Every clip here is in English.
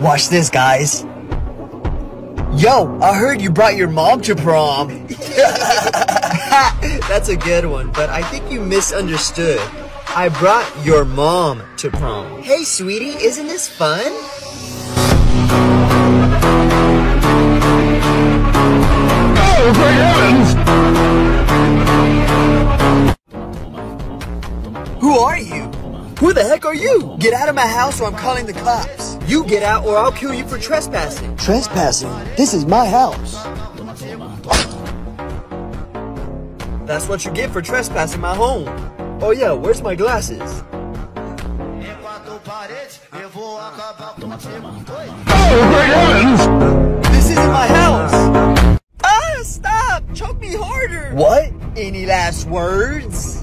Watch this, guys. Yo, I heard you brought your mom to prom. That's a good one, but I think you misunderstood. I brought your mom to prom. Hey, sweetie, isn't this fun? Oh, great heavens! Who are you? Who the heck are you? Get out of my house or I'm calling the cops. You get out or I'll kill you for trespassing. Trespassing? This is my house. That's what you get for trespassing my home. Oh yeah, where's my glasses? Oh, this isn't my house! Ah, stop! Choke me harder! What? Any last words?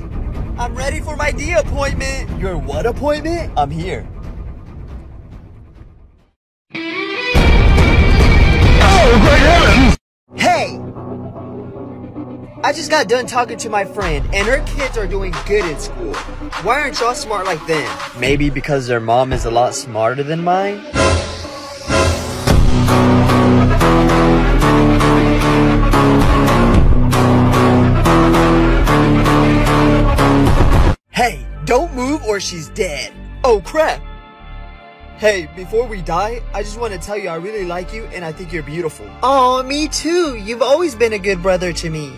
I'm ready for my D appointment! Your what appointment? I'm here. Oh, great heavens! Hey! I just got done talking to my friend, and her kids are doing good in school. Why aren't y'all smart like them? Maybe because their mom is a lot smarter than mine? Hey, don't move or she's dead. Oh, crap. Hey, before we die, I just want to tell you I really like you and I think you're beautiful. Aw, me too. You've always been a good brother to me.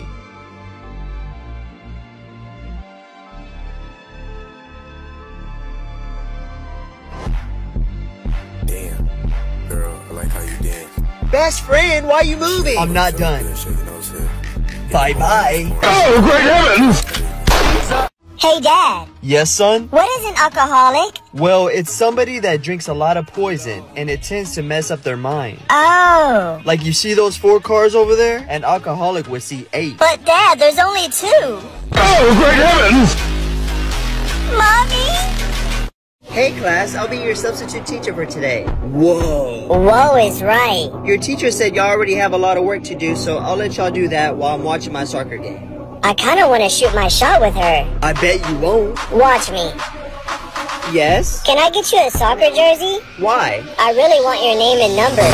Best friend, why are you moving? I'm not done. Bye-bye. Oh, great heavens! Hey, Dad. Yes, son? What is an alcoholic? Well, it's somebody that drinks a lot of poison, and it tends to mess up their mind. Oh. Like, you see those 4 cars over there? An alcoholic would see 8. But, Dad, there's only 2. Oh, great heavens! Mommy? Hey class, I'll be your substitute teacher for today. Whoa. Whoa is right. Your teacher said y'all already have a lot of work to do, so I'll let y'all do that while I'm watching my soccer game. I kind of want to shoot my shot with her. I bet you won't. Watch me. Yes? Can I get you a soccer jersey? Why? I really want your name and number.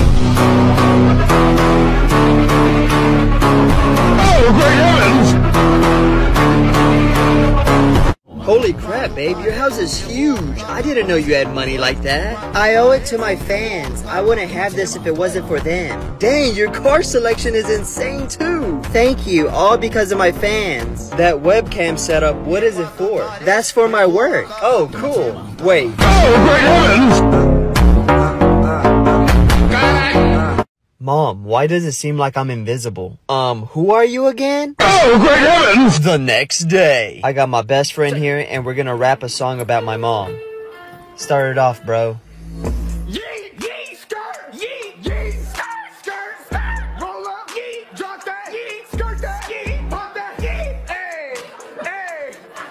Oh, great heavens! Holy crap, babe, your house is huge. I didn't know you had money like that. I owe it to my fans. I wouldn't have this if it wasn't for them. Dang, your car selection is insane too. Thank you, all because of my fans. That webcam setup, what is it for? That's for my work. Oh, cool. Wait. Oh, great heavens! Mom, why does it seem like I'm invisible? Who are you again? Oh, great heavens! The next day. I got my best friend here, and we're gonna rap a song about my mom. Start it off, bro. Yee, yee, skirt! Yee, yee, skirt! Skirt, skirt! Roll up! Yee, drop that! Yee, skirt that! Yee, pop that! Yee! Hey,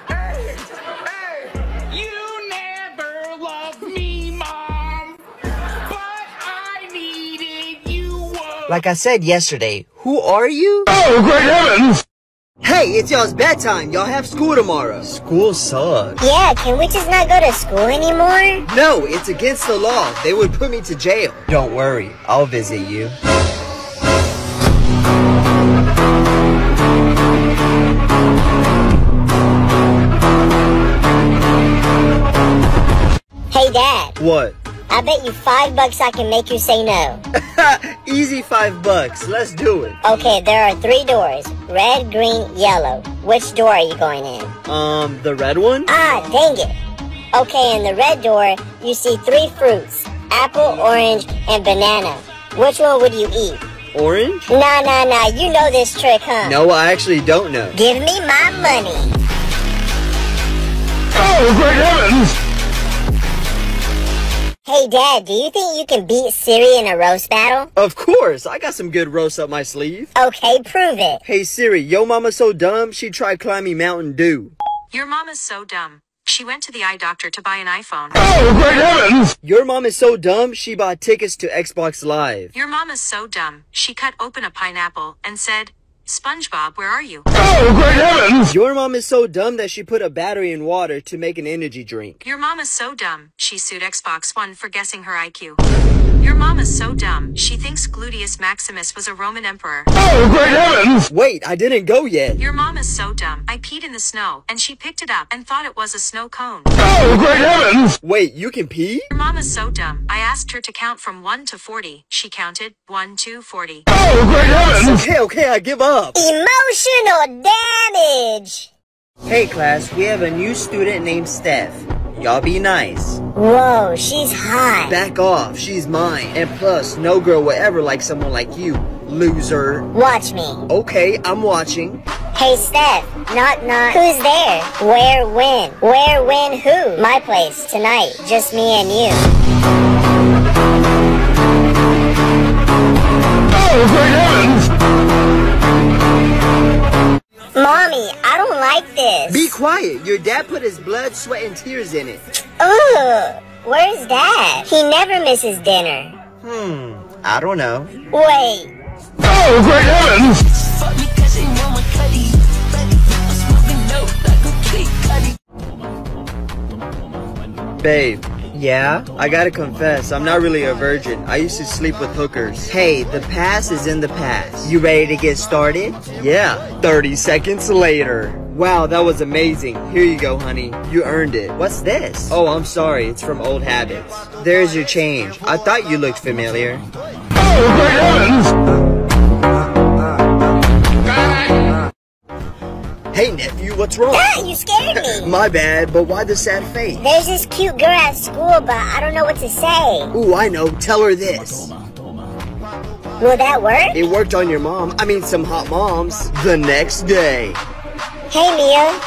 hey, hey, hey! You never loved me, Mom, but I needed you. Like I said yesterday, who are you? Oh, great heavens! Hey, it's y'all's bedtime. Y'all have school tomorrow. School sucks. Yeah, can we just not go to school anymore? No, it's against the law. They would put me to jail. Don't worry, I'll visit you. Hey, Dad. What? I bet you $5 I can make you say no. Easy $5. Let's do it. Okay, there are 3 doors. Red, green, yellow. Which door are you going in? The red one? Ah, dang it. Okay, in the red door, you see 3 fruits. Apple, orange, and banana. Which one would you eat? Orange? Nah. You know this trick, huh? No, I actually don't know. Give me my money. Oh, great heavens! Hey, Dad, do you think you can beat Siri in a roast battle? Of course. I got some good roasts up my sleeve. Okay, prove it. Hey, Siri, yo mama's so dumb, she tried climbing Mountain Dew. Your mom is so dumb. She went to the eye doctor to buy an iPhone. Oh, great heavens! Your mom is so dumb, she bought tickets to Xbox Live. Your mom is so dumb. She cut open a pineapple and said, SpongeBob, where are you? Oh, great heavens! Your mom is so dumb that she put a battery in water to make an energy drink. Your mom is so dumb, she sued Xbox One for guessing her IQ. Your mom is so dumb, she thinks Gluteus Maximus was a Roman emperor. Oh, great heavens! Wait, I didn't go yet. Your mom is so dumb, I peed in the snow, and she picked it up and thought it was a snow cone. Oh, great heavens! Wait, you can pee? Your mom is so dumb, I asked her to count from 1 to 40. She counted 1, 2, 40. Oh, great heavens! Okay, I give up. Emotional damage! Hey class, we have a new student named Steph. Y'all be nice. Whoa, she's hot. Back off, she's mine. And plus, no girl will ever like someone like you, loser. Watch me. Okay, I'm watching. Hey Steph, knock knock. Who's there? Where, when? Where, when, who? My place, tonight. Just me and you. Oh, great heavens! Mommy, I don't like this. Be quiet. Your dad put his blood, sweat, and tears in it. Ugh, where's Dad? He never misses dinner. I don't know. Wait. Oh, great heavens! Babe. Yeah? I gotta confess, I'm not really a virgin. I used to sleep with hookers. Hey, the past is in the past. You ready to get started? Yeah, 30 seconds later. Wow, that was amazing. Here you go, honey. You earned it. What's this? Oh, I'm sorry. It's from old habits. There's your change. I thought you looked familiar. Hey nephew, what's wrong? Dad, you scared me. My bad, but why the sad face? There's this cute girl at school, but I don't know what to say. Ooh, I know. Tell her this. Will that work? It worked on your mom. I mean, some hot moms. The next day. Hey, Mia.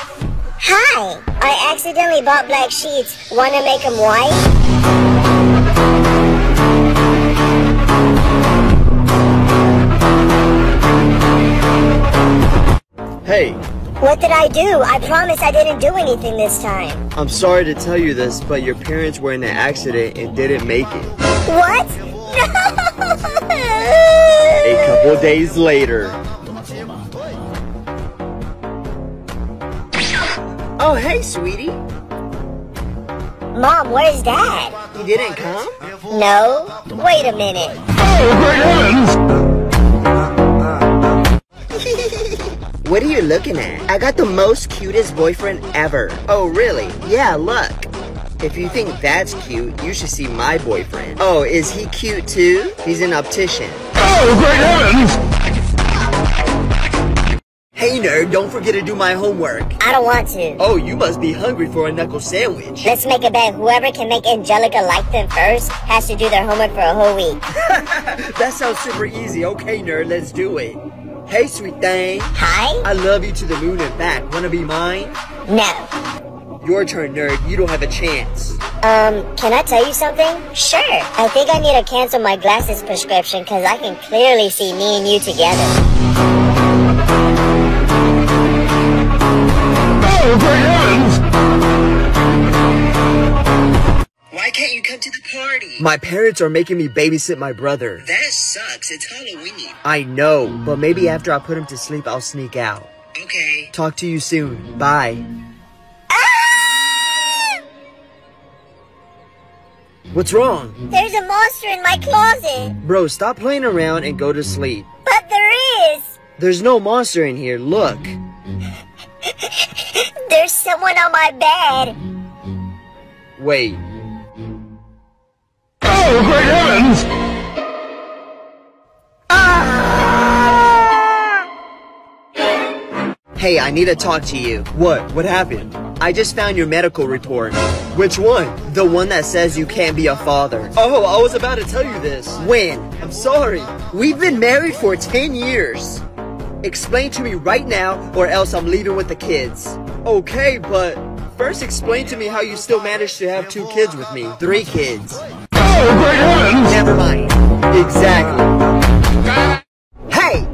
Hi. I accidentally bought black sheets. Want to make them white? Hey. What did I do? I promise I didn't do anything this time. I'm sorry to tell you this, but your parents were in an accident and didn't make it. What? No! A couple days later. Oh, hey, sweetie. Mom, where's Dad? He didn't come? No. Wait a minute. Oh, great heavens! What are you looking at? I got the most cutest boyfriend ever. Oh, really? Yeah, look. If you think that's cute, you should see my boyfriend. Oh, is he cute too? He's an optician. Oh, great heavens! Hey, nerd, don't forget to do my homework. I don't want to. Oh, you must be hungry for a knuckle sandwich. Let's make a bet. Whoever can make Angelica like them first has to do their homework for a whole week. That sounds super easy. Okay, nerd, let's do it. Hey, sweet thing. Hi. I love you to the moon and back. Wanna be mine? No. Your turn, nerd. You don't have a chance. Can I tell you something? Sure. I think I need to cancel my glasses prescription because I can clearly see me and you together. Oh, great heavens! Why can't you come to the party? My parents are making me babysit my brother. That sucks. It's Halloween. I know, but maybe after I put him to sleep, I'll sneak out. Okay. Talk to you soon. Bye. Ah! What's wrong? There's a monster in my closet. Bro, stop playing around and go to sleep. But there is. There's no monster in here. Look. There's someone on my bed. Wait. Oh, great heavens! Ah! Hey, I need to talk to you. What? What happened? I just found your medical report. Which one? The one that says you can't be a father. Oh, I was about to tell you this. When? I'm sorry. We've been married for 10 years. Explain to me right now, or else I'm leaving with the kids. Okay, but first explain to me how you still managed to have 2 kids with me. 3 kids. Oh, great heavens! Never mind. Exactly. Hey!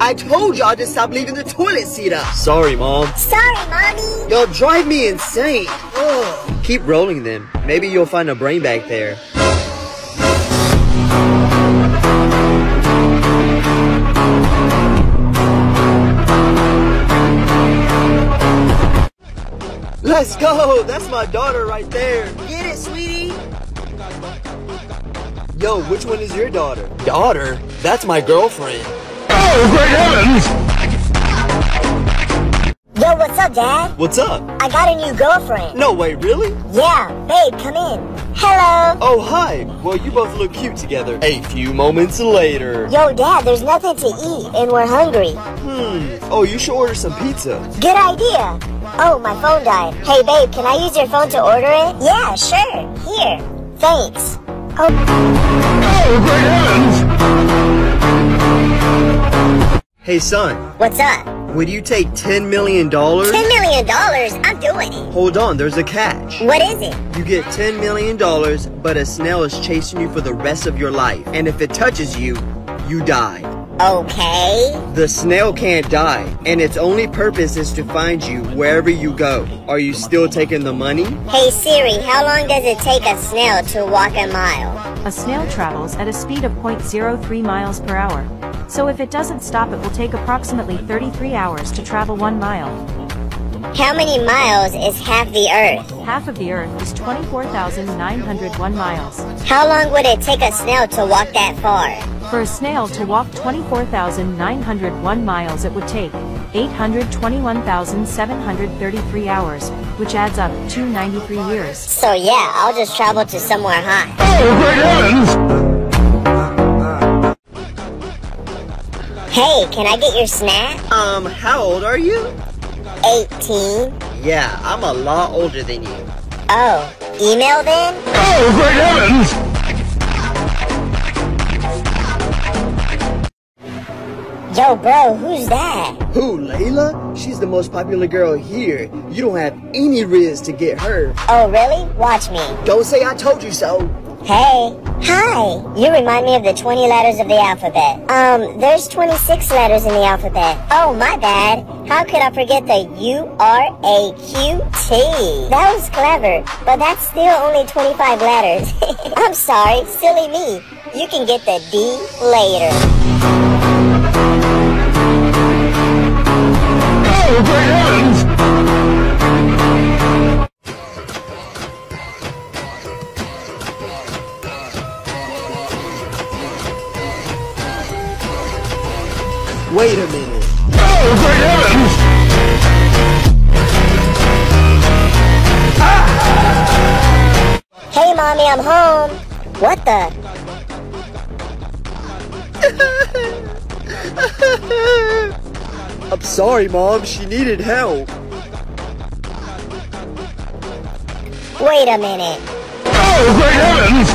I told y'all to stop leaving the toilet seat up. Sorry, Mom. Sorry, Mommy. Y'all drive me insane. Ugh. Keep rolling them. Maybe you'll find a brain back there. Let's go. That's my daughter right there. Get it, sweetie. Yo, which one is your daughter? Daughter? That's my girlfriend. Oh, great heavens! Yo, what's up, Dad? What's up? I got a new girlfriend. No way, really? Yeah, babe, come in. Hello. Oh, hi. Well, you both look cute together. A few moments later. Yo, Dad, there's nothing to eat, and we're hungry. Oh, you should order some pizza. Good idea. Oh, my phone died. Hey, babe, can I use your phone to order it? Yeah, sure. Here. Thanks. Oh, great heavens! Hey, son. What's up? Would you take $10 million? $10 million? I'm doing it. Hold on, there's a catch. What is it? You get $10 million, but a snail is chasing you for the rest of your life. And if it touches you, you die. Okay. The snail can't die, and its only purpose is to find you wherever you go. Are you still taking the money? Hey Siri, how long does it take a snail to walk a mile? A snail travels at a speed of 0.03 miles per hour. So if it doesn't stop, it will take approximately 33 hours to travel 1 mile. How many miles is half the Earth? Half of the Earth is 24,901 miles. How long would it take a snail to walk that far? For a snail to walk 24,901 miles, it would take 821,733 hours, which adds up to 93 years. So yeah, I'll just travel to somewhere hot. Oh, great heavens! Hey, can I get your snack? How old are you? 18. Yeah, I'm a lot older than you. Oh, email then? Oh, great heavens! Yo, bro, who's that? Who, Layla? She's the most popular girl here. You don't have any riz to get her. Oh, really? Watch me. Don't say I told you so. Hey. Hi. You remind me of the 20 letters of the alphabet. There's 26 letters in the alphabet. Oh, my bad. How could I forget the U-R-A-Q-T? That was clever, but that's still only 25 letters. I'm sorry. Silly me. You can get the D later. Oh, great heavens! Wait a minute. Oh, great heavens! Ah! Hey, Mommy, I'm home. What the? I'm sorry, Mom. She needed help. Wait a minute. Oh, great heavens!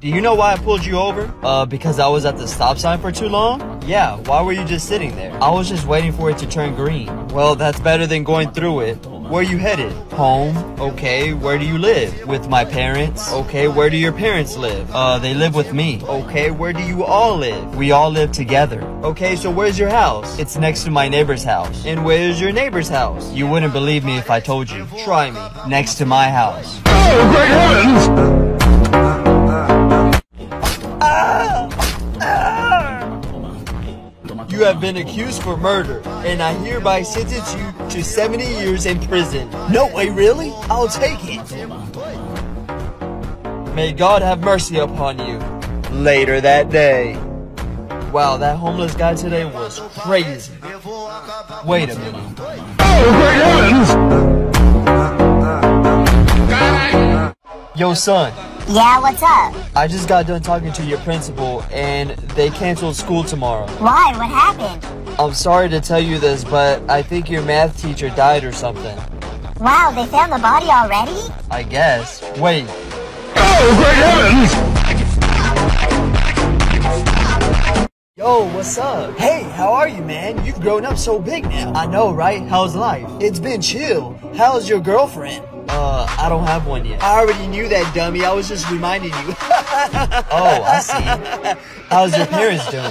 Do you know why I pulled you over? Because I was at the stop sign for too long? Yeah, why were you just sitting there? I was just waiting for it to turn green. Well, that's better than going through it. Where are you headed? Home. Okay, where do you live? With my parents. Okay, where do your parents live? They live with me. Okay, where do you all live? We all live together. Okay, so where's your house? It's next to my neighbor's house. And where's your neighbor's house? You wouldn't believe me if I told you. Try me. Next to my house. Oh, great heavens! You have been accused for murder, and I hereby sentence you to 70 years in prison. No way, really? I'll take it. May God have mercy upon you. Later that day. Wow, that homeless guy today was crazy. Wait a minute. Oh, great heavens! Yo, son. Yeah, what's up? I just got done talking to your principal, and they canceled school tomorrow. Why? What happened? I'm sorry to tell you this, but I think your math teacher died or something. Wow, they found the body already? I guess. Wait. Oh, great heavens! Yo, what's up? Hey, how are you, man? You've grown up so big now. I know, right? How's life? It's been chill. How's your girlfriend? I don't have one yet. I already knew that, dummy. I was just reminding you. Oh, I see. How's your parents doing?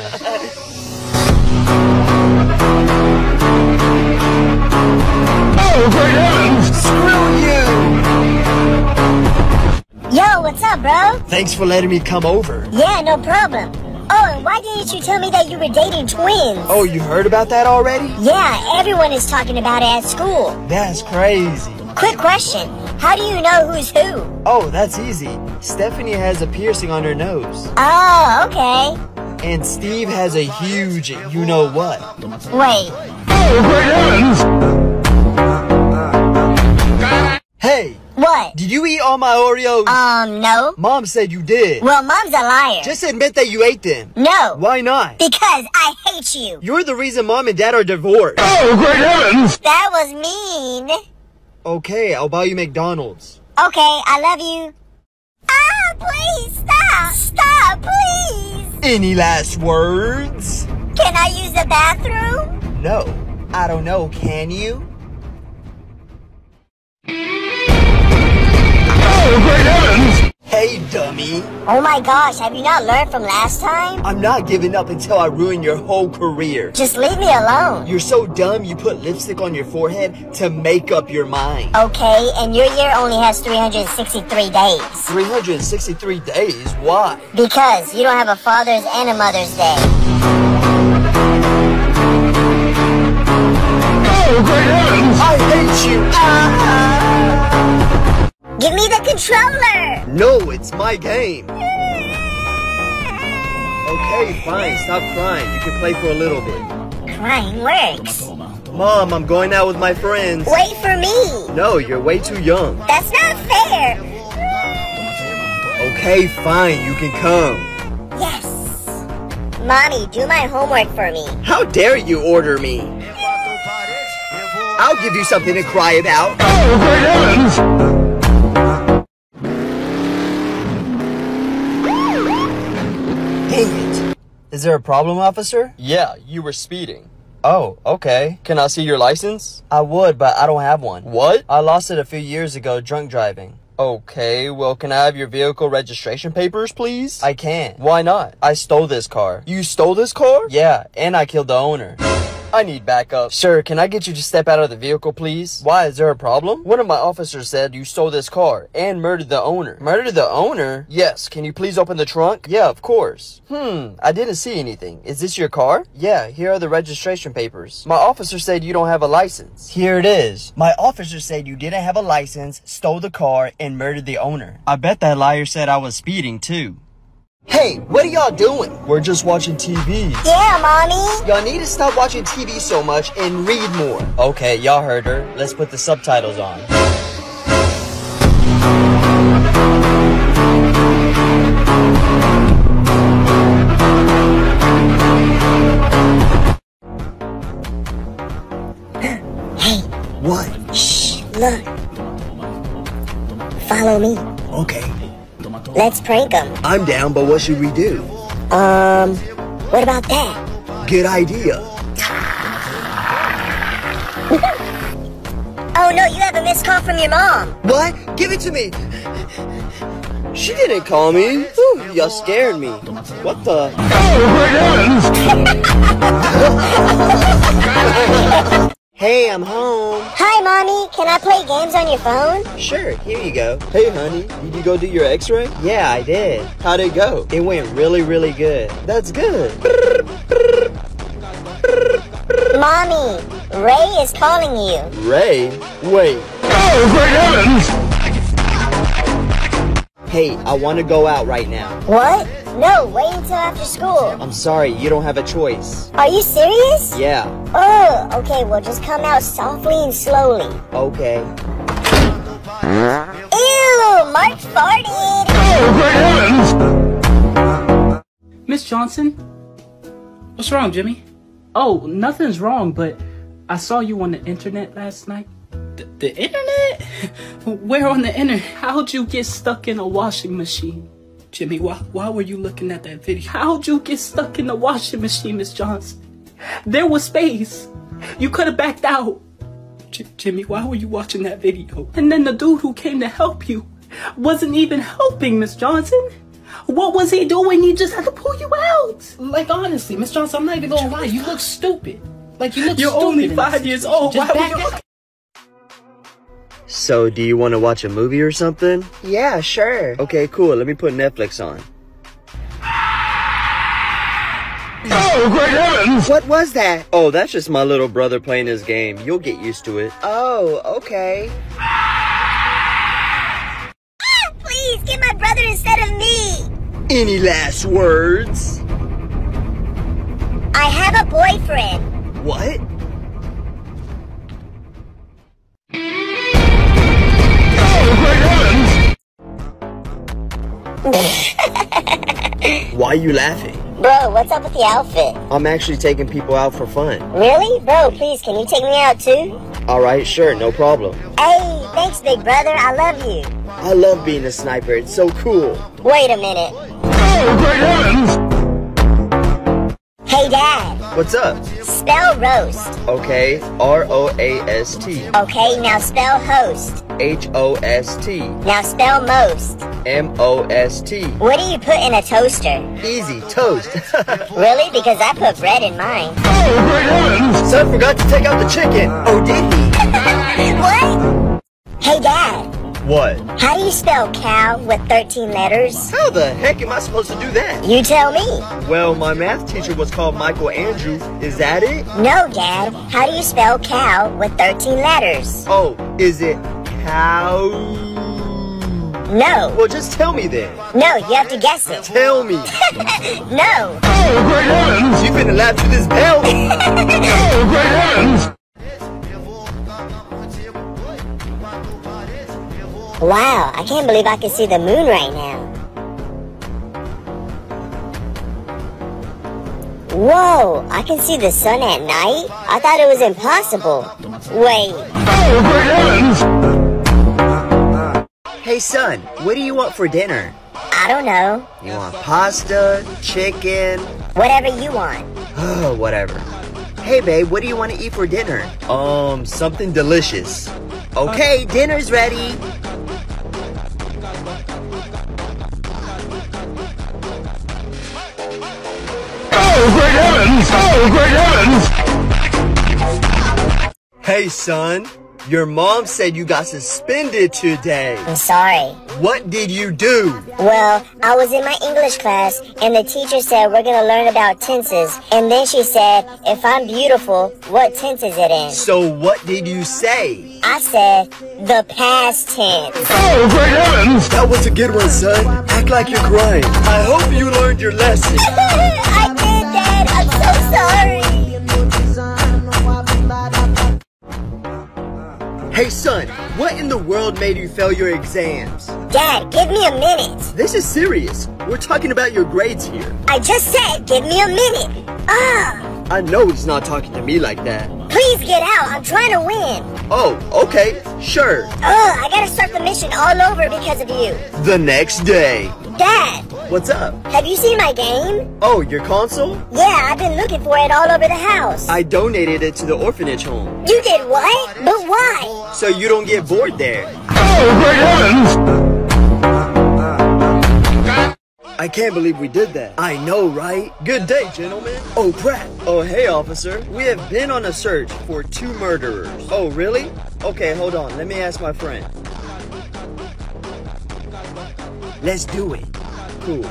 Oh, great heavens! Screw you! Yo, what's up, bro? Thanks for letting me come over. Yeah, no problem. Oh, and why didn't you tell me that you were dating twins? Oh, you heard about that already? Yeah, everyone is talking about it at school. That's crazy. Quick question. How do you know who's who? Oh, that's easy. Stephanie has a piercing on her nose. Oh, okay. And Steve has a huge you-know-what. Wait. Hey. What? Did you eat all my Oreos? No. Mom said you did. Well, Mom's a liar. Just admit that you ate them. No. Why not? Because I hate you. You're the reason Mom and Dad are divorced. Oh, great heavens! That was mean. Okay, I'll buy you McDonald's. Okay, I love you. Ah, please, stop! Stop, please! Any last words? Can I use the bathroom? No. I don't know, can you? Hey, dummy. Oh my gosh, have you not learned from last time? I'm not giving up until I ruin your whole career. Just leave me alone. You're so dumb you put lipstick on your forehead to make up your mind. Okay, and your year only has 363 days. 363 days? Why? Because you don't have a Father's and a Mother's Day. Oh, great heavens! I hate you! Give me the controller! No, it's my game. Okay, fine. Stop crying. You can play for a little bit. Crying works. Mom, I'm going out with my friends. Wait for me. No, you're way too young. That's not fair. Okay, fine. You can come. Yes. Mommy, do my homework for me. How dare you order me? I'll give you something to cry about. Oh, great heavens! Is there a problem, officer? Yeah, you were speeding. Oh, okay. Can I see your license? I would, but I don't have one. What? I lost it a few years ago, drunk driving. Okay, well, can I have your vehicle registration papers, please? I can't. Why not? I stole this car. You stole this car? Yeah, and I killed the owner. I need backup. Sir, can I get you to step out of the vehicle, please? Why, is there a problem? One of my officers said you stole this car and murdered the owner. Murdered the owner? Yes. Can you please open the trunk? Yeah, of course. I didn't see anything. Is this your car? Yeah, here are the registration papers. My officer said you don't have a license. Here it is. My officer said you didn't have a license, stole the car, and murdered the owner. I bet that liar said I was speeding, too. Hey, what are y'all doing? We're just watching TV. Yeah, Mommy. Y'all need to stop watching TV so much and read more. Okay, y'all heard her. Let's put the subtitles on. Hey. What? Shh, look. Follow me. Okay. Let's prank him. I'm down, but what should we do? What about that? Good idea. Oh no, you have a missed call from your mom. What? Give it to me. She didn't call me. Y'all scared me. What the? Oh, hey, I'm home. Hi, Mommy. Can I play games on your phone? Sure, here you go. Hey, honey, did you go do your x-ray? Yeah, I did. How'd it go? It went really, really good. That's good. Mommy, Ray is calling you. Ray? Wait. Oh, great heavens! Hey, I want to go out right now. What? No, wait until after school. I'm sorry, you don't have a choice. Are you serious? Yeah. Oh, okay, well just come out softly and slowly. Okay. Ew, Mark farted. Oh, great heavens! Miss Johnson? What's wrong, Jimmy? Oh, nothing's wrong, but I saw you on the internet last night. The internet? Where on the internet? How'd you get stuck in a washing machine? Jimmy, why were you looking at that video? How'd you get stuck in the washing machine, Miss Johnson? There was space. You could have backed out. Jimmy, why were you watching that video? And then the dude who came to help you wasn't even helping, Miss Johnson. What was he doing? He just had to pull you out. Like, honestly, Miss Johnson, I'm not even gonna lie. You look stupid. Like, you look You're stupid. You're only 5 years old. Just why were you So, do you want to watch a movie or something? Yeah, sure. Okay, cool. Let me put Netflix on. Oh, great heavens! What was that? Oh, that's just my little brother playing his game. You'll get used to it. Oh, okay. Ah, please, get my brother instead of me! Any last words? I have a boyfriend. What? Why are you laughing? Bro, what's up with the outfit? I'm actually taking people out for fun. Really? Bro, please, can you take me out too? Alright, sure, no problem. Hey, thanks, big brother. I love you. I love being a sniper. It's so cool. Wait a minute. Oh, great heavens! Hey, Dad. What's up? Spell roast. Okay, R-O-A-S-T. Okay, now spell host. H-O-S-T. Now spell most. M-O-S-T. What do you put in a toaster? Easy, toast. Really? Because I put bread in mine. Oh, great heavens! Son forgot to take out the chicken. Oh, did he? What? Hey, Dad. What? How do you spell cow with 13 letters? How the heck am I supposed to do that? You tell me. Well, my math teacher was called Michael Andrews. Is that it? No, Dad. How do you spell cow with 13 letters? Oh, is it cow? No. Well, just tell me then. No, you have to guess it. Tell me. No. Oh, great heavens! You finna laugh to this bell. Oh, great heavens! Wow, I can't believe I can see the moon right now. Whoa, I can see the sun at night? I thought it was impossible. Wait. Oh, great heavens! Hey son, what do you want for dinner? I don't know. You want pasta, chicken? Whatever you want. Oh, whatever. Hey babe, what do you want to eat for dinner? Something delicious. Okay, dinner's ready. Oh, great heavens! Oh, great heavens! Hey son. Your mom said you got suspended today. I'm sorry. What did you do? Well, I was in my English class, and the teacher said we're going to learn about tenses. And then she said, if I'm beautiful, what tense is it in? So what did you say? I said, the past tense. Oh, great heavens! That was a good one, son. Act like you're crying. I hope you learned your lesson. I did, Dad. I'm so sorry. Hey son, what in the world made you fail your exams? Dad, give me a minute. This is serious. We're talking about your grades here. I just said, give me a minute. Ah! I know he's not talking to me like that. Please get out. I'm trying to win. Oh, okay. Sure. Ugh, I gotta start the mission all over because of you. The next day. Dad. What's up? Have you seen my game? Oh, your console? Yeah, I've been looking for it all over the house. I donated it to the orphanage home. You did what? But why? So you don't get bored there. Oh, great heavens! I can't believe we did that. I know, right? Good day, gentlemen. Oh, crap. Oh, hey, officer. We have been on a search for two murderers. Oh, really? Okay, hold on. Let me ask my friend. Let's do it. Cool.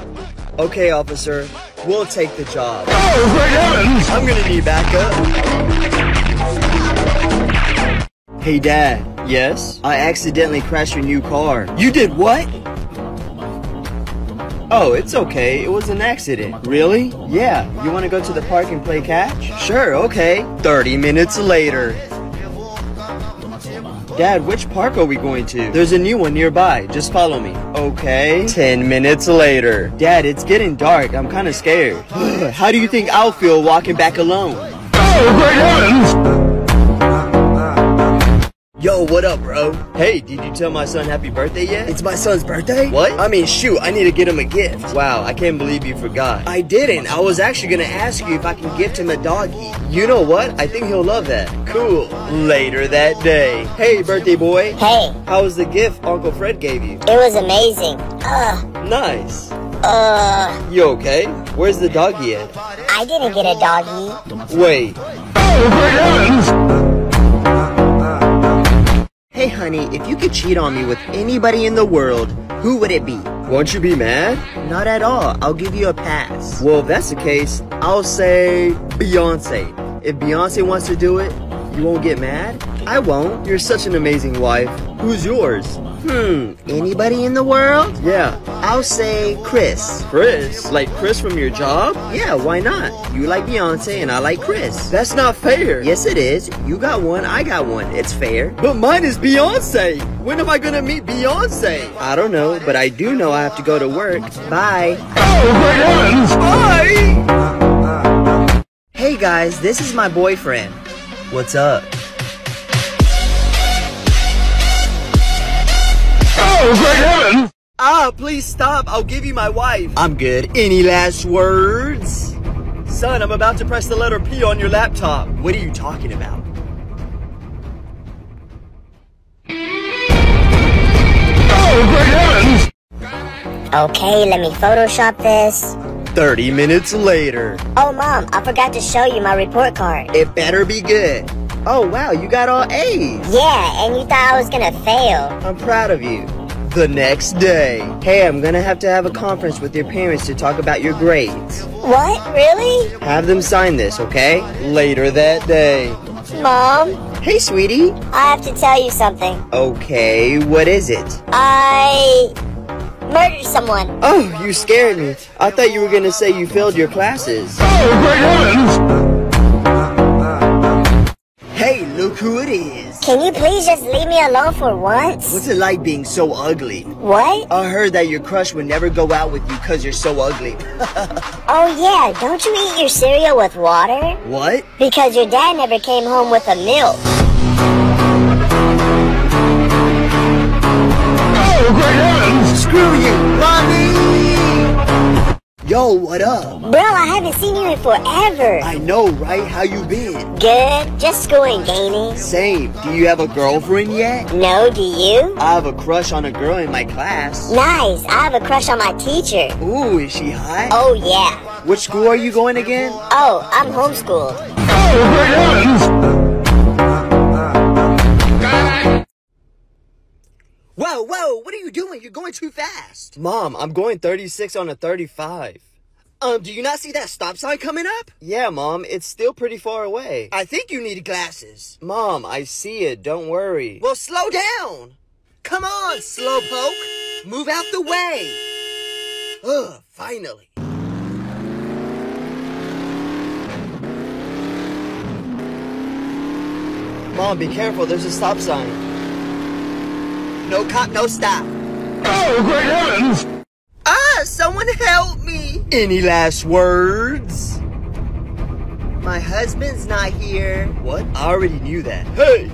Okay, officer. We'll take the job. Oh, great heavens! I'm gonna need backup. Hey, Dad. Yes? I accidentally crashed your new car. You did what? Oh, it's okay. It was an accident. Really? Yeah. You wanna go to the park and play catch? Sure, okay. 30 minutes later. Dad, which park are we going to? There's a new one nearby. Just follow me. Okay. 10 minutes later. Dad, it's getting dark. I'm kind of scared. How do you think I'll feel walking back alone? Oh, great heavens! Yo, what up, bro? Hey, did you tell my son happy birthday yet? It's my son's birthday? What? I mean, shoot, I need to get him a gift. Wow, I can't believe you forgot. I didn't. I was actually going to ask you if I can gift him a doggy. You know what? I think he'll love that. Cool. Later that day. Hey, birthday boy. Hey. How was the gift Uncle Fred gave you? It was amazing. Nice. You okay? Where's the doggy at? I didn't get a doggy. Wait. Oh, great heavens! Hey, honey, if you could cheat on me with anybody in the world, who would it be? Won't you be mad? Not at all. I'll give you a pass. Well, if that's the case, I'll say Beyonce. If Beyonce wants to do it, you won't get mad? I won't. You're such an amazing wife. Who's yours? Anybody in the world? Yeah. I'll say Chris. Chris? Like Chris from your job? Yeah, why not? You like Beyonce and I like Chris. That's not fair. Yes, it is. You got one, I got one. It's fair. But mine is Beyonce. When am I gonna meet Beyonce? I don't know, but I do know I have to go to work. Bye. Oh, my heavens. Bye! Hey guys, this is my boyfriend. What's up? Oh, great heaven! Ah, please stop. I'll give you my wife. I'm good. Any last words? Son, I'm about to press the letter P on your laptop. What are you talking about? Oh, great heavens! Okay, let me Photoshop this. 30 minutes later. Oh, Mom, I forgot to show you my report card. It better be good. Oh, wow, you got all A's. Yeah, and you thought I was gonna fail. I'm proud of you. The next day. Hey, I'm gonna have to have a conference with your parents to talk about your grades. What? Really? Have them sign this, okay? Later that day. Mom? Hey, sweetie. I have to tell you something. Okay, what is it? I murdered someone. Oh, you scared me. I thought you were gonna say you failed your classes. Oh, great heavens! Hey, look who it is. Can you please just leave me alone for once? What's it like being so ugly? What? I heard that your crush would never go out with you because you're so ugly. Oh yeah, don't you eat your cereal with water? What? Because your dad never came home with a milk. Oh, great heavens! Screw you, mommy! Yo, what up? Bro, I haven't seen you in forever. I know, right? How you been? Good. Just school and gaming. Same. Do you have a girlfriend yet? No, do you? I have a crush on a girl in my class. Nice. I have a crush on my teacher. Ooh, is she hot? Oh, yeah. Which school are you going again? Oh, I'm homeschooled. Oh, whoa, what are you doing? You're going too fast. Mom, I'm going 36 on a 35. Do you not see that stop sign coming up? Yeah, Mom, it's still pretty far away. I think you need glasses. Mom, I see it. Don't worry. Well, slow down. Come on, slowpoke. Move out the way. Ugh, finally. Mom, be careful. There's a stop sign. No cop, no stop. Oh, great heavens! Ah, someone help me! Any last words? My husband's not here. What? I already knew that. Hey!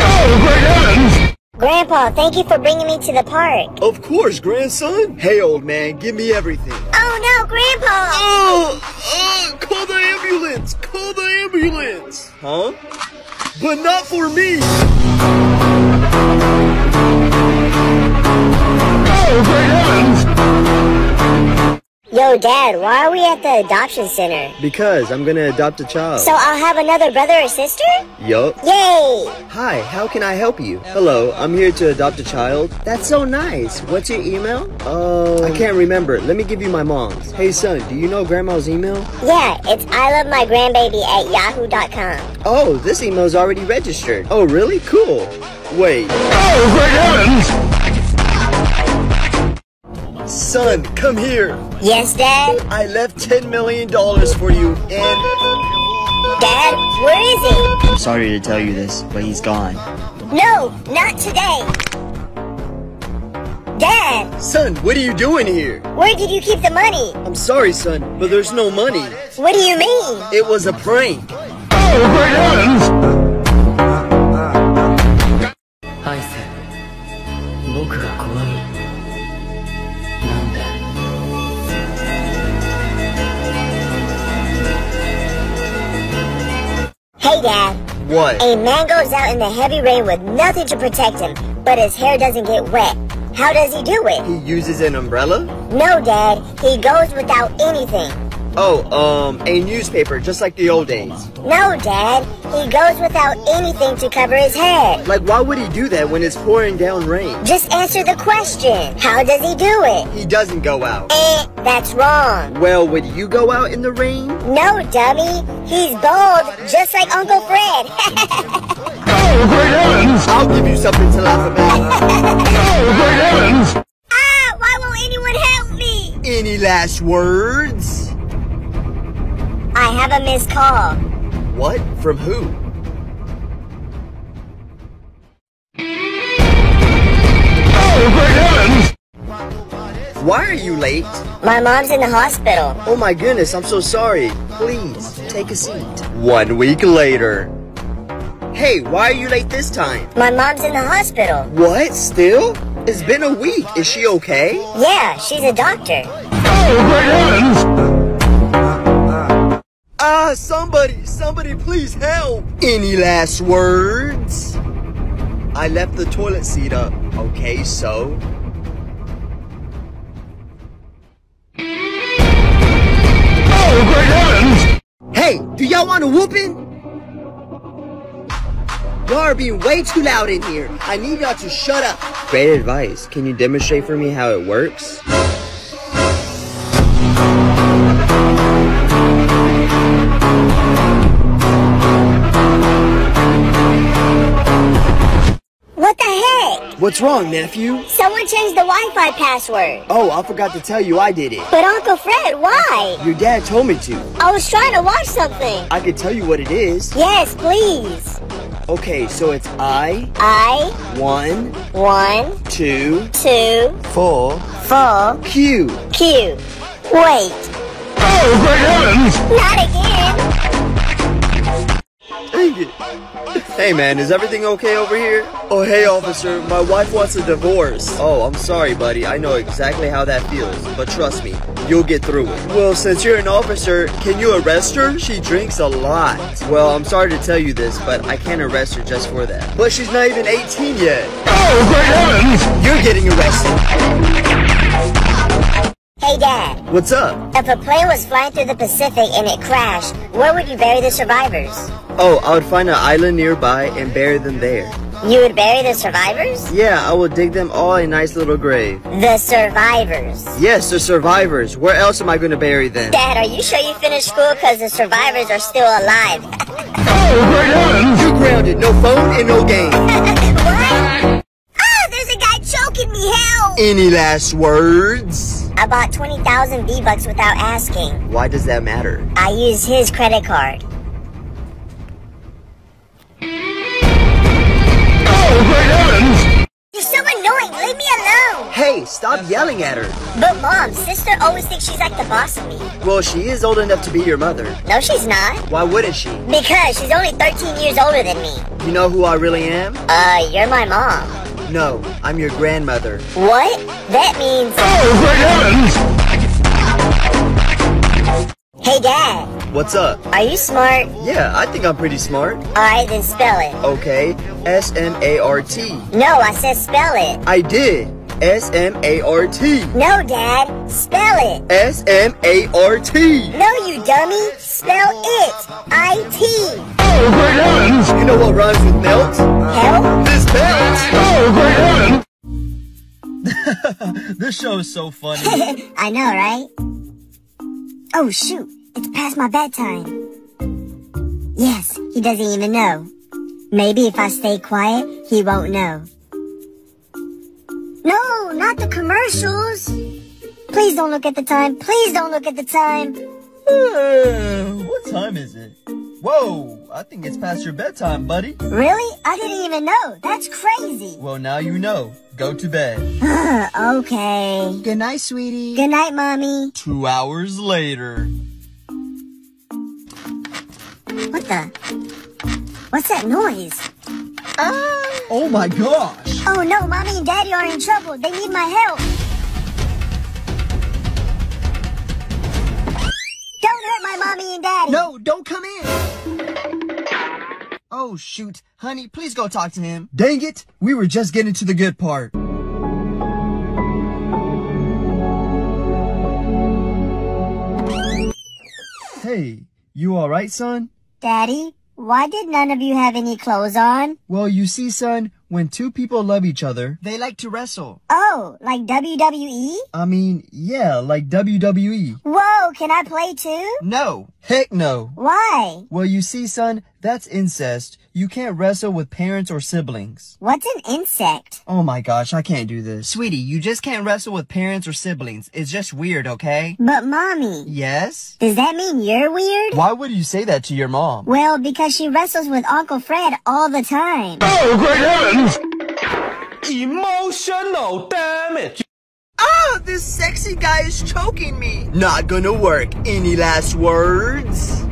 Oh, great heavens! Grandpa, thank you for bringing me to the park. Of course, grandson. Hey, old man, give me everything. Oh, no, Grandpa! Oh! Call the ambulance! Call the ambulance! Huh? But not for me! Oh, great heavens! Yo, Dad, why are we at the adoption center? Because I'm gonna adopt a child. So I'll have another brother or sister? Yup. Yay! Hi, how can I help you? Hello, I'm here to adopt a child. That's so nice. What's your email? I can't remember. Let me give you my mom's. Hey, son, do you know Grandma's email? Yeah, it's ilovemygrandbaby@yahoo.com. Oh, this email's already registered. Oh, really? Cool. Wait. Oh, great heavens! Son, come here. Yes, Dad? I left $10 million for you and... Dad, where is he? I'm sorry to tell you this, but he's gone. No, not today. Dad! Son, what are you doing here? Where did you keep the money? I'm sorry, son, but there's no money. What do you mean? It was a prank. Oh, great heavens! Hey, Dad. What? A man goes out in the heavy rain with nothing to protect him, but his hair doesn't get wet. How does he do it? He uses an umbrella? No, Dad. He goes without anything. Oh, a newspaper, just like the old days. No, Dad. He goes without anything to cover his head. Like, why would he do that when it's pouring down rain? Just answer the question. How does he do it? He doesn't go out. That's wrong. Well, would you go out in the rain? No, dummy. He's bald, just like Uncle Fred. Oh, Great Evans! I'll give you something to laugh about. Oh, Great Evans! Ah, why won't anyone help me? Any last words? I have a missed call. What? From who? Oh, Great Evans! Why are you late? My mom's in the hospital. Oh my goodness, I'm so sorry. Please, take a seat. 1 week later. Hey, why are you late this time? My mom's in the hospital. What? Still? It's been a week. Is she okay? Yeah, she's a doctor. Oh, Great Evans! Somebody please help. Any last words? I left the toilet seat up. Okay, so? Oh, Great Heavens! Hey, do y'all want a whooping? Y'all are being way too loud in here. I need y'all to shut up. Great advice. Can you demonstrate for me how it works? What's wrong, nephew? Someone changed the Wi-Fi password. Oh, I forgot to tell you I did it. But Uncle Fred, why? Your dad told me to. I was trying to watch something. I could tell you what it is. Yes, please. Okay, so it's I. 1. 1. 2. 2. 4. 4. Q. Wait. Oh, Great Heavens! Not again. Dang it. Hey man, is everything okay over here? Oh hey officer, my wife wants a divorce. Oh, I'm sorry buddy, I know exactly how that feels, but trust me, you'll get through it. Well, since you're an officer, can you arrest her? She drinks a lot. Well, I'm sorry to tell you this, but I can't arrest her just for that. But she's not even 18 yet. Oh, Great Heavens! You're getting arrested. Hey Dad. What's up? If a plane was flying through the Pacific and it crashed, where would you bury the survivors? Oh, I would find an island nearby and bury them there. You would bury the survivors? Yeah, I would dig them all a nice little grave. The survivors? Yes, the survivors. Where else am I going to bury them? Dad, are you sure you finished school? Because the survivors are still alive. Oh, Great Evans! You grounded. No phone and no game. What? Oh, there's a guy choking me. Help! Any last words? I bought 20,000 V-Bucks without asking. Why does that matter? I used his credit card. Leave me alone! Hey, stop yelling at her! But Mom, sister always thinks she's like the boss of me. Well, she is old enough to be your mother. No, she's not. Why wouldn't she? Because she's only 13 years older than me. You know who I really am? You're my mom. No, I'm your grandmother. What? That means... Oh, Great Heavens! Hey, Dad. What's up? Are you smart? Yeah, I think I'm pretty smart. Alright, then spell it. Okay, S-M-A-R-T. No, I said spell it. I did. S-M-A-R-T. No, Dad. Spell it. S-M-A-R-T. No, you dummy. Spell it. I-T. Oh, Great Heavens! You know what rhymes with melt? Hell? This belt! Oh, Great Heavens! This show is so funny. I know, right? Oh, shoot. It's past my bedtime. Yes, he doesn't even know. Maybe if I stay quiet, he won't know. No, not the commercials. Please don't look at the time. Please don't look at the time. What time is it? Whoa, I think it's past your bedtime, buddy. Really? I didn't even know. That's crazy. Well, now you know. Go to bed. Okay. Good night, sweetie. Good night, Mommy. 2 hours later. What's that noise? Oh my gosh! Oh no, Mommy and Daddy are in trouble. They need my help. Don't hurt my Mommy and Daddy. No, don't come in. Oh shoot, honey, please go talk to him. Dang it, we were just getting to the good part. Hey, you all right, son? Daddy, why did none of you have any clothes on? Well, you see, son, when two people love each other, they like to wrestle. Oh, like WWE? I mean, yeah, like WWE. Whoa, can I play too? No. Heck no. Why? Well, you see, son, that's incest. You can't wrestle with parents or siblings. What's an insect? Oh my gosh, I can't do this. Sweetie, you just can't wrestle with parents or siblings. It's just weird, okay? But Mommy. Yes? Does that mean you're weird? Why would you say that to your mom? Well, because she wrestles with Uncle Fred all the time. Oh, great heavens! Emotional damage! Oh, this sexy guy is choking me. Not gonna work. Any last words?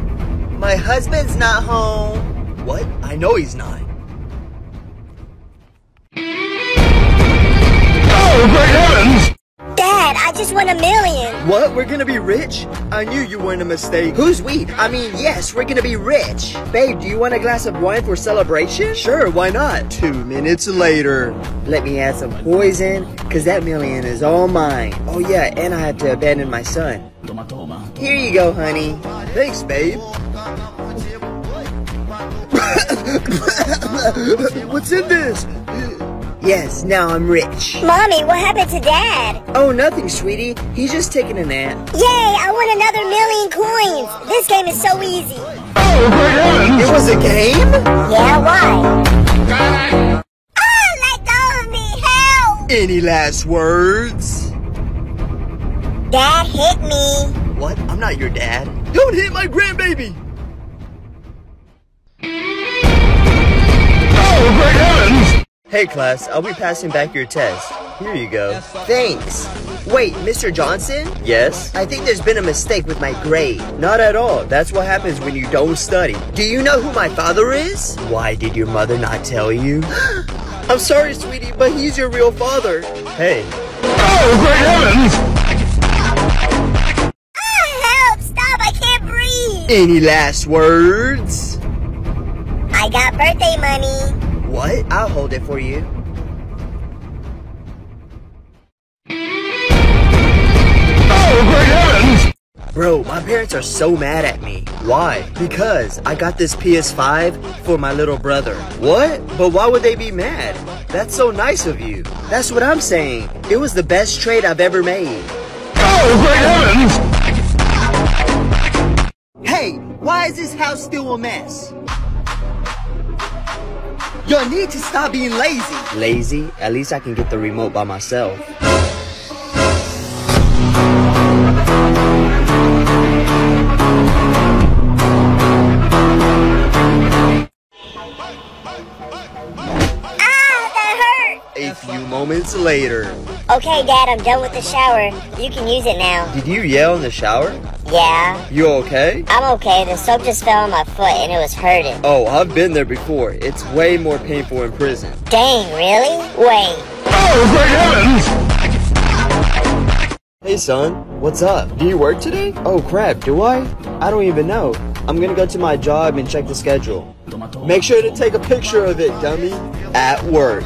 My husband's not home. What? I know he's not. Oh, great heavens! Dad, I just won $1 million. What? We're gonna be rich? I knew you weren't a mistake. Who's we? I mean, yes, we're gonna be rich. Babe, do you want a glass of wine for celebration? Sure, why not? 2 minutes later. Let me add some poison, because that $1 million is all mine. Oh yeah, and I have to abandon my son. Here you go, honey. Thanks, babe. What's in this? Yes, now I'm rich. Mommy, what happened to Dad? Oh, nothing, sweetie. He's just taking a nap. Yay, I won another $1 million coins. This game is so easy. Oh, great heavens! It was a game? Yeah, why? Oh, let go of me, help! Any last words? Dad, hit me. What? I'm not your dad. Don't hit my grandbaby! Hey class, I'll be passing back your test. Here you go. Thanks. Wait, Mr. Johnson? Yes? I think there's been a mistake with my grade. Not at all. That's what happens when you don't study. Do you know who my father is? Why did your mother not tell you? I'm sorry, sweetie, but he's your real father. Hey. Oh, great heavens! Oh, help! Stop! I can't breathe! Any last words? I got birthday money. What? I'll hold it for you. Oh, great heavens! Bro, my parents are so mad at me. Why? Because I got this PS5 for my little brother. What? But why would they be mad? That's so nice of you. That's what I'm saying. It was the best trade I've ever made. Oh, great heavens! Hey, why is this house still a mess? You need to stop being lazy. Lazy? At least I can get the remote by myself. Ah, that hurt! A few moments later. Okay, Dad, I'm done with the shower. You can use it now. Did you yell in the shower? Yeah. You okay? I'm okay. The soap just fell on my foot and it was hurting. Oh, I've been there before. It's way more painful in prison. Dang, really? Wait. Oh, great heavens! Hey, son. What's up? Do you work today? Oh, crap. Do I? I don't even know. I'm gonna go to my job and check the schedule. Make sure to take a picture of it, dummy. At work.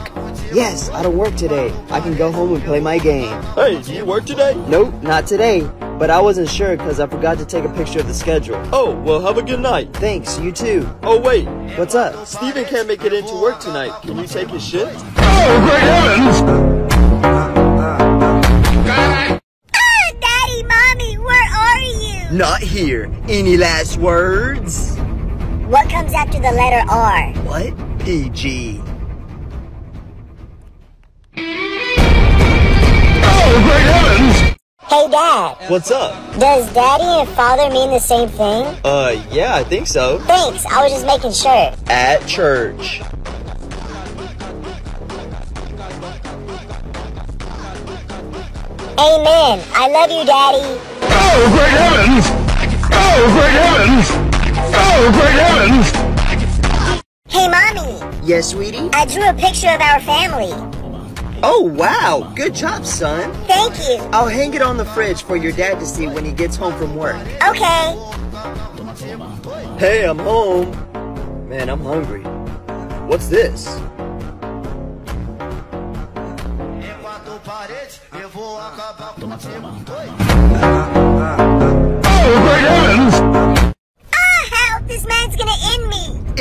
Yes, I don't work today. I can go home and play my game. Hey, do you work today? Nope, not today. But I wasn't sure because I forgot to take a picture of the schedule. Oh, well, have a good night. Thanks, you too. Oh, wait. What's up? Steven can't make it into work tonight. Can you take his shift? Oh, great heavens! Oh, Daddy, Mommy, where are you? Not here. Any last words? What comes after the letter R? What? PG. Oh, great heavens! Hey, Dad. What's up? Does Daddy and Father mean the same thing? Yeah, I think so. Thanks, I was just making sure. At church. Amen. I love you, Daddy. Oh, great heavens! Oh, great heavens! Oh, great heavens! Hey, Mommy. Yes, sweetie? I drew a picture of our family. Oh, wow. Good job, son. Thank you. I'll hang it on the fridge for your dad to see when he gets home from work. Okay. Hey, I'm home. Man, I'm hungry. What's this? Oh, great heavens!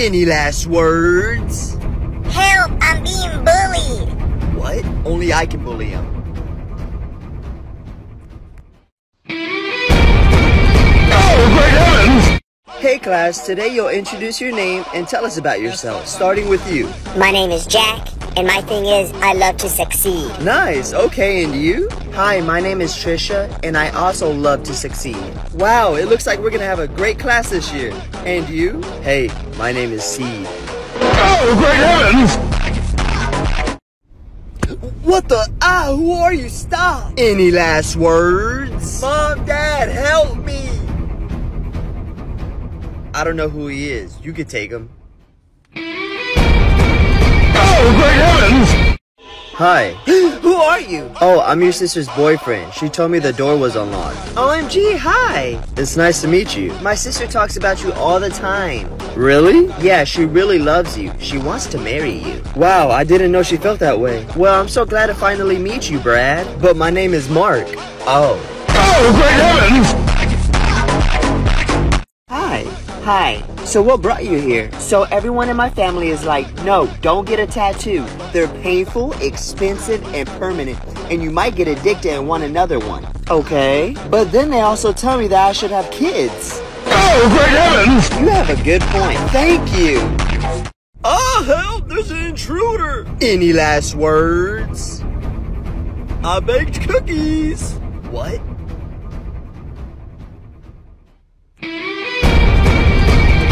Any last words? Help, I'm being bullied. What? Only I can bully him. Oh, great heavens! Hey class, today you'll introduce your name and tell us about yourself, starting with you. My name is Jack, and my thing is, I love to succeed. Nice, okay, and you? Hi, my name is Trisha, and I also love to succeed. Wow, it looks like we're gonna have a great class this year. And you? Hey, my name is Seed. Oh, great heavens! What the? Ah, who are you? Stop! Any last words? Mom, Dad, help me! I don't know who he is. You could take him. Oh, great heavens! Hi. Who are you? Oh, I'm your sister's boyfriend. She told me the door was unlocked. OMG, hi! It's nice to meet you. My sister talks about you all the time. Really? Yeah, she really loves you. She wants to marry you. Wow, I didn't know she felt that way. Well, I'm so glad to finally meet you, Brad. But my name is Mark. Oh. Oh, great heavens! Hi, so what brought you here? So everyone in my family is like, no, don't get a tattoo. They're painful, expensive, and permanent, and you might get addicted and want another one. Okay, but then they also tell me that I should have kids. Oh, great heavens! You have a good point. Thank you. Oh, help, there's an intruder. Any last words? I baked cookies. What?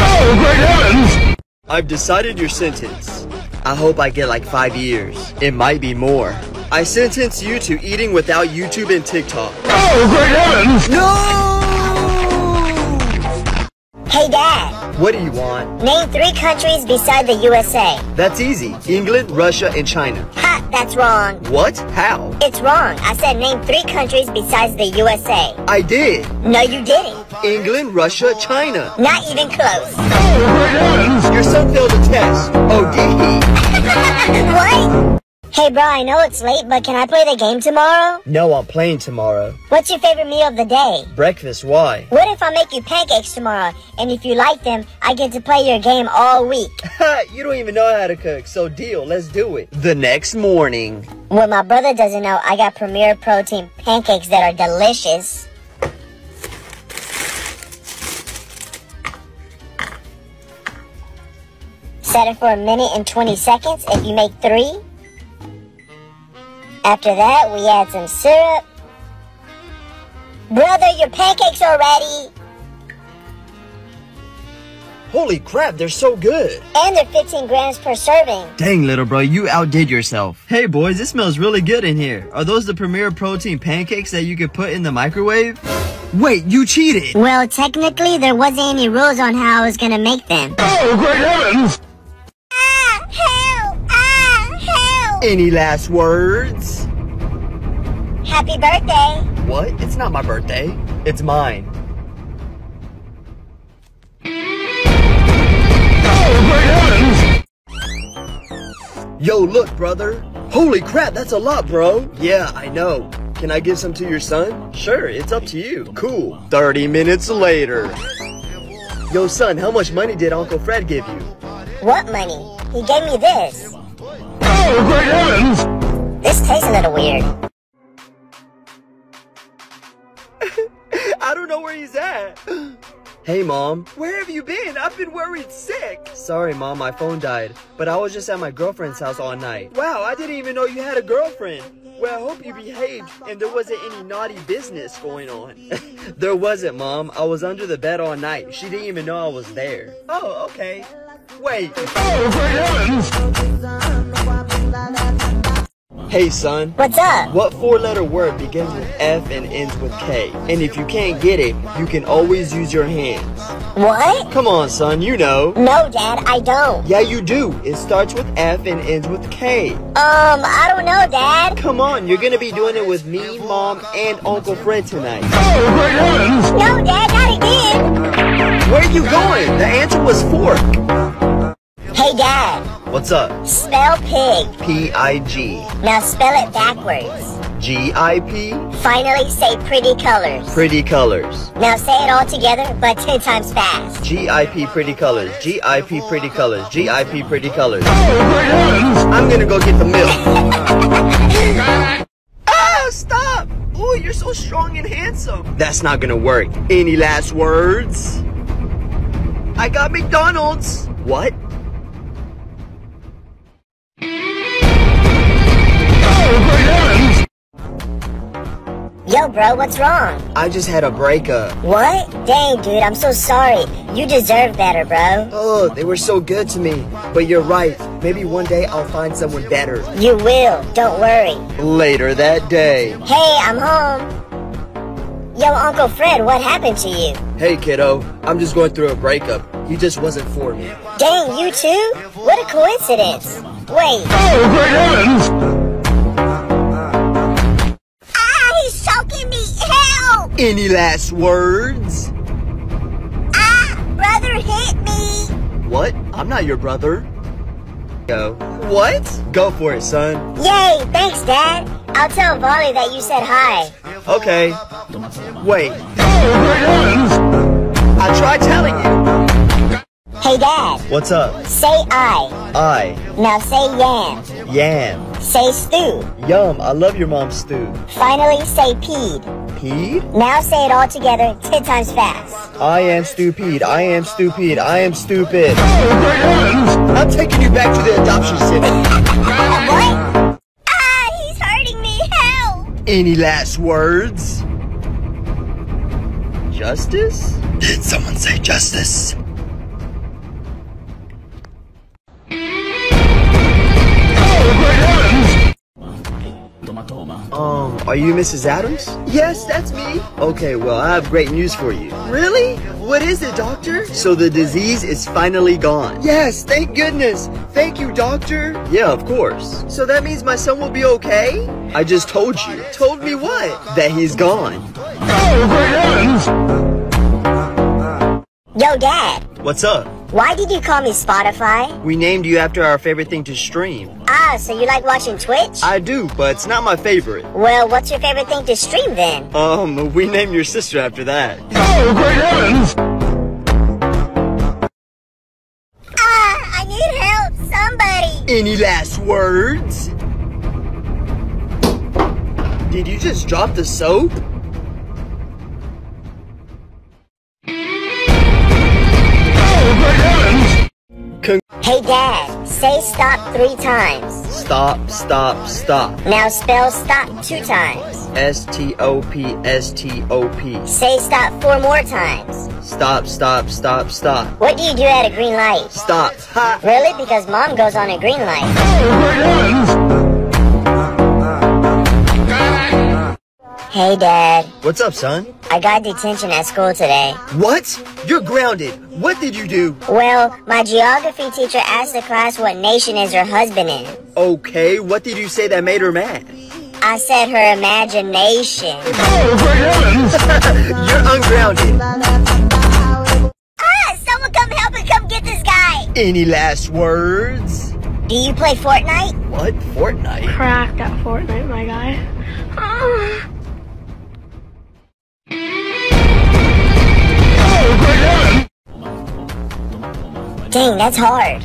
Oh, great heavens! I've decided your sentence. I hope I get like 5 years. It might be more. I sentence you to eating without YouTube and TikTok. Oh, great heavens! No! Hey, Dad. What do you want? Name 3 countries beside the USA. That's easy. England, Russia, and China. Ha! That's wrong. What? How? It's wrong. I said name 3 countries besides the USA. I did. No, you didn't. England, Russia, China. Not even close. Oh, your son failed the test. Oh, did he? What? Hey, bro, I know it's late, but can I play the game tomorrow? No, I'm playing tomorrow. What's your favorite meal of the day? Breakfast, why? What if I make you pancakes tomorrow, and if you like them, I get to play your game all week? You don't even know how to cook, so deal, let's do it. The next morning. What my brother doesn't know, I got Premier Protein pancakes that are delicious. Set it for 1 minute and 20 seconds if you make 3. After that, we add some syrup. Brother, your pancakes are ready. Holy crap, they're so good. And they're 15 grams per serving. Dang, little bro, you outdid yourself. Hey, boys, this smells really good in here. Are those the Premier Protein pancakes that you could put in the microwave? Wait, you cheated. Well, technically, there wasn't any rules on how I was going to make them. Oh, great heavens! Any last words? Happy birthday. What? It's not my birthday. It's mine. Oh, great heavens! Yo, look, brother. Holy crap, that's a lot, bro. Yeah, I know. Can I give some to your son? Sure, it's up to you. Cool. 30 minutes later. Yo, son, how much money did Uncle Fred give you? What money? He gave me this. Oh, great heavens! This tastes a little weird. I don't know where he's at. Hey, Mom. Where have you been? I've been worried sick. Sorry, Mom, my phone died. But I was just at my girlfriend's house all night. Wow, I didn't even know you had a girlfriend. Well, I hope you behaved and there wasn't any naughty business going on. There wasn't, Mom. I was under the bed all night. She didn't even know I was there. Oh, okay. Wait. Oh, great heavens! Hey, son. What's up? What 4-letter word begins with F and ends with K? And if you can't get it, you can always use your hands. What? Come on, son, you know. No, Dad, I don't. Yeah, you do. It starts with F and ends with K. I don't know, Dad. Come on, you're gonna be doing it with me, Mom, and Uncle Fred tonight. Oh, great heavens! No, Dad, not again. Where are you going? The answer was fork. Hey, Dad. What's up? Spell pig. P-I-G. Now spell it backwards. G-I-P. Finally, say pretty colors. Pretty colors. Now say it all together, but 10 times fast. G-I-P, pretty colors. G-I-P, pretty colors. G-I-P, pretty colors. I'm gonna go get the milk. Oh, stop! Ooh, you're so strong and handsome. That's not gonna work. Any last words? I got McDonald's. What? Yo, bro, what's wrong? I just had a breakup. What? Dang, dude, I'm so sorry. You deserve better, bro. Oh, they were so good to me. But you're right. Maybe one day I'll find someone better. You will. Don't worry. Later that day. Hey, I'm home. Yo, Uncle Fred, what happened to you? Hey, kiddo. I'm just going through a breakup. He just wasn't for me. Dang, you too? What a coincidence. Wait. Oh, great heavens! Any last words? Ah, brother hit me. What? I'm not your brother. Go. What? Go for it, son. Yay, thanks, Dad. I'll tell Volley that you said hi. Okay. Wait. I tried telling you. Hey, Dad. What's up? Say I. I. Now say yam. Yam. Say stew. Yum, I love your mom's stew. Finally, say peed. Peed? Now say it all together, 10 times fast. I am stupid. I am stupid. I am stupid. I'm taking you back to the adoption center. What? Ah, he's hurting me. Help! Any last words? Justice? Did someone say justice? Are you Mrs. Adams? Yes, that's me. Okay, well, I have great news for you. Really? What is it, doctor? So the disease is finally gone. Yes, thank goodness. Thank you, doctor. Yeah, of course. So that means my son will be okay? I just told you. Told me what? That he's gone. Oh, great heavens! Yo, Dad. What's up? Why did you call me Spotify? We named you after our favorite thing to stream. Ah, so you like watching Twitch? I do, but it's not my favorite. Well, what's your favorite thing to stream then? We named your sister after that. Oh, great heavens! Ah, I need help, somebody! Any last words? Did you just drop the soap? Hey, Dad, say stop 3 times. Stop, stop, stop. Now spell stop 2 times. S-T-O-P, S-T-O-P. Say stop 4 more times. Stop, stop, stop, stop. What do you do at a green light? Stop. Ha! Really? Because Mom goes on a green light. Hey, Dad. What's up, son? I got detention at school today. What? You're grounded. What did you do? Well, my geography teacher asked the class what nation is her husband in. Okay, what did you say that made her mad? I said her imagination. Oh, great heavens! You're ungrounded. Ah, someone come help and come get this guy. Any last words? Do you play Fortnite? What? Fortnite? Cracked at Fortnite, my guy. Oh. Dang, that's hard.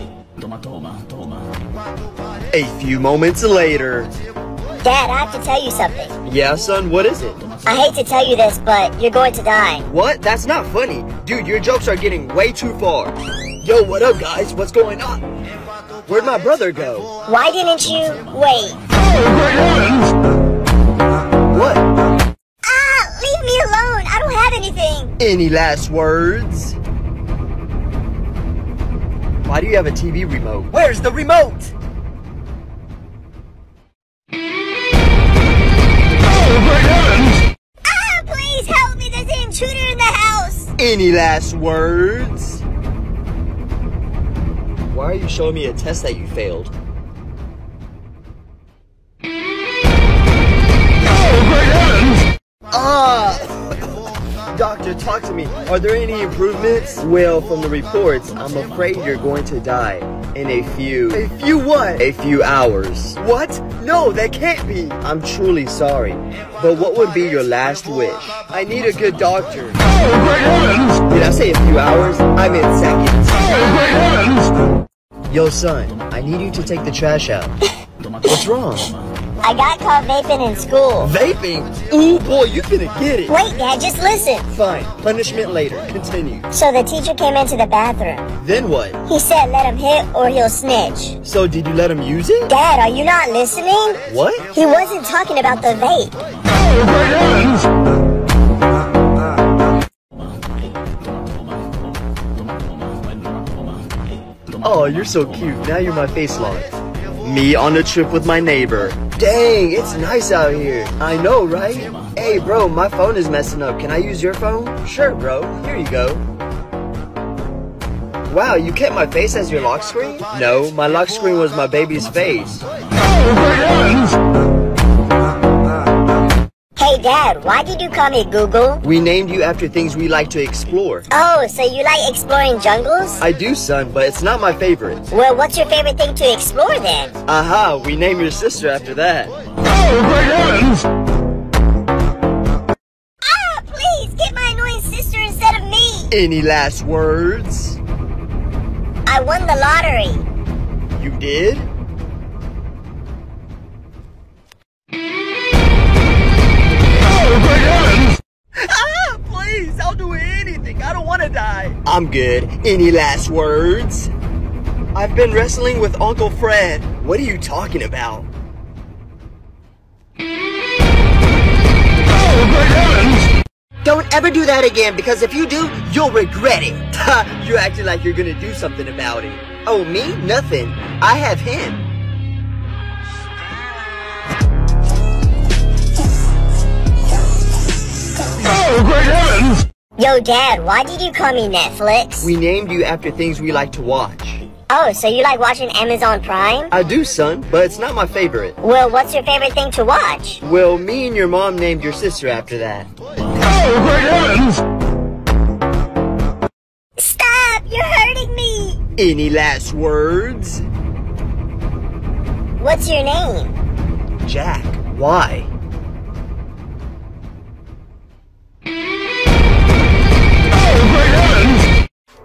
A few moments later. Dad, I have to tell you something. Yeah, son, what is it? I hate to tell you this, but you're going to die. What? That's not funny. Dude, your jokes are getting way too far. Yo, what up, guys? What's going on? Where'd my brother go? Why didn't you wait? What? Ah, leave me alone. I don't have anything. Any last words? Why do you have a TV remote? Where's the remote? Ah, please help me. There's an intruder in the house. Any last words? Why are you showing me a test that you failed? Doctor, talk to me. Are there any improvements? Well, from the reports, I'm afraid you're going to die. in a few what? A few hours. What? No, that can't be. I'm truly sorry, but what would be your last wish? I need a good doctor. Oh, great heavens! Did I say a few hours? I meant seconds. Oh, great heavens! Yo, son, I need you to take the trash out. What's wrong? I got caught vaping in school. Vaping? Ooh, boy, you finna get it. Wait, Dad, just listen. Fine. Punishment later. Continue. So the teacher came into the bathroom. Then what? He said let him hit or he'll snitch. So did you let him use it? Dad, are you not listening? What? He wasn't talking about the vape. Oh, you're so cute. Now you're my face lock. Me on a trip with my neighbor. Dang, it's nice out here. I know, right? Hey, bro, my phone is messing up. Can I use your phone? Sure, bro. Here you go. Wow, you kept my face as your lock screen? No, my lock screen was my baby's face. Hey, Dad, why did you call me Google? We named you after things we like to explore. Oh, so you like exploring jungles? I do, son, but it's not my favorite. Well, what's your favorite thing to explore, then? Aha, we named your sister after that. Oh, great heavens! Ah, please, get my annoying sister instead of me! Any last words? I won the lottery. You did? I'm good. Any last words? I've been wrestling with Uncle Fred. What are you talking about? Oh, don't ever do that again, because if you do, you'll regret it. You're acting like you're gonna do something about it. Oh, me? Nothing. I have him. Oh, great heavens! Yo, Dad, why did you call me Netflix? We named you after things we like to watch. Oh, so you like watching Amazon Prime? I do, son, but it's not my favorite. Well, what's your favorite thing to watch? Well, me and your mom named your sister after that. Oh, great heavens! Stop! You're hurting me! Any last words? What's your name? Jack. Why?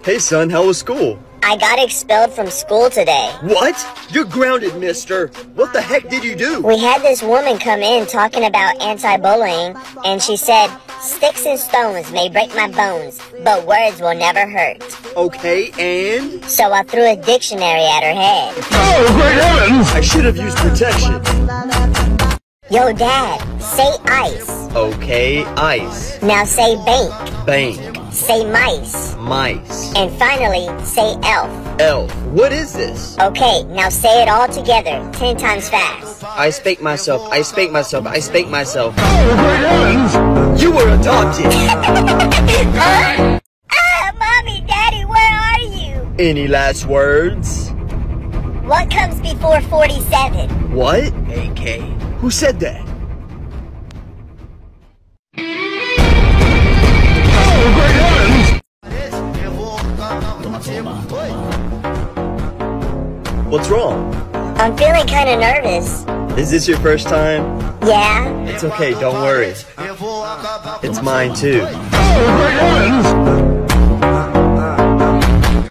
Hey, son, how was school? I got expelled from school today. What? You're grounded, mister. What the heck did you do? We had this woman come in talking about anti-bullying, and she said, "Sticks and stones may break my bones, but words will never hurt." Okay, and? So I threw a dictionary at her head. Oh, great heavens! I should have used protection. Yo, Dad, say ice. Okay, ice. Now say bank. Bank. Say mice. Mice. And finally, say elf. Elf. What is this? Okay, now say it all together, 10 times fast. I spake myself, I spake myself, I spake myself. Oh, you were adopted! Ah, Mommy, Daddy, where are you? Any last words? What comes before 47? What? AK. Who said that? What's wrong? I'm feeling kind of nervous. Is this your first time? Yeah. It's okay, don't worry. It's mine too.